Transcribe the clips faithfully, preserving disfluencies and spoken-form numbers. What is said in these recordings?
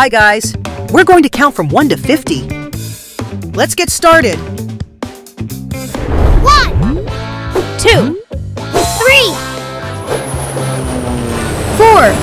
Hi guys, we're going to count from one to fifty. Let's get started. One, two, three, four,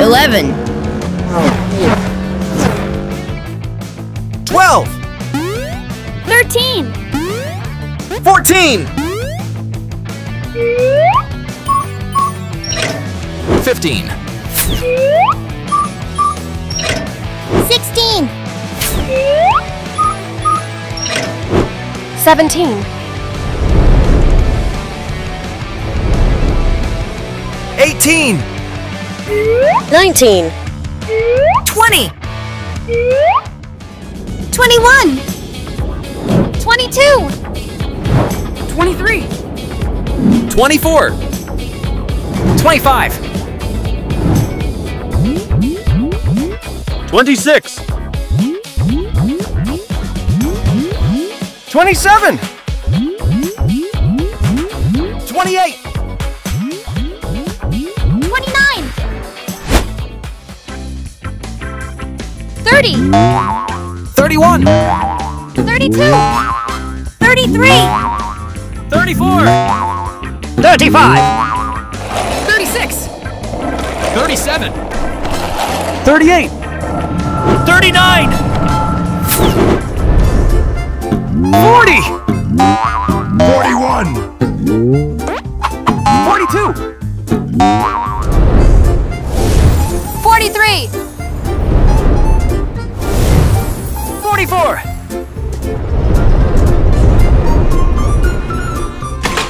eleven, twelve, thirteen, fourteen, fifteen, sixteen, seventeen, eighteen, nineteen, twenty, twenty-one, twenty-two, twenty-three, twenty-four, twenty-five, twenty-six, twenty-seven, twenty-eight, thirty, thirty-one, thirty-two, thirty-three, thirty-four, thirty-five, thirty-six, thirty-seven, thirty-eight, thirty-nine, forty, forty-one, forty-two, forty-three, forty-four,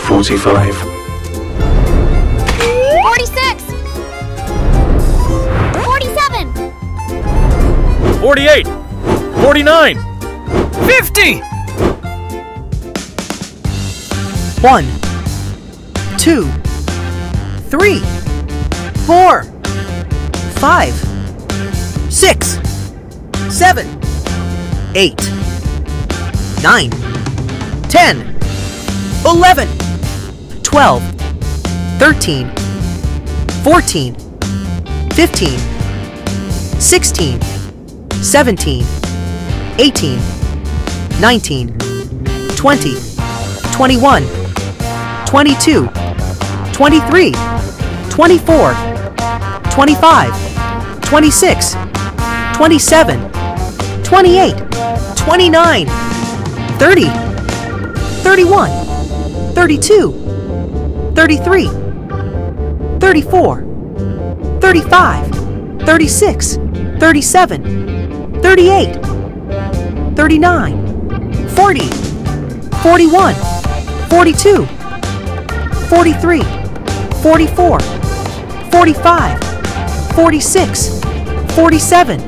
forty-five, forty-six, forty-seven, forty-eight, forty-nine, fifty. One, two, three, four, five, six, seven, eight, nine, ten, eleven, twelve, thirteen, fourteen, fifteen, sixteen, seventeen, eighteen, nineteen, twenty, twenty-one, twenty-two, twenty-three, twenty-four, twenty-five, twenty-six, twenty-seven, twenty-eight, twenty-nine, thirty, thirty-one, thirty-two, thirty-three, thirty-four, thirty-five, thirty-six, thirty-seven, thirty-eight, thirty-nine, forty, forty-one, forty-two, forty-three, forty-four, forty-five, forty-six, forty-seven,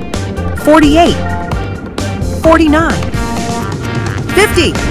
forty-eight, forty-nine, fifty.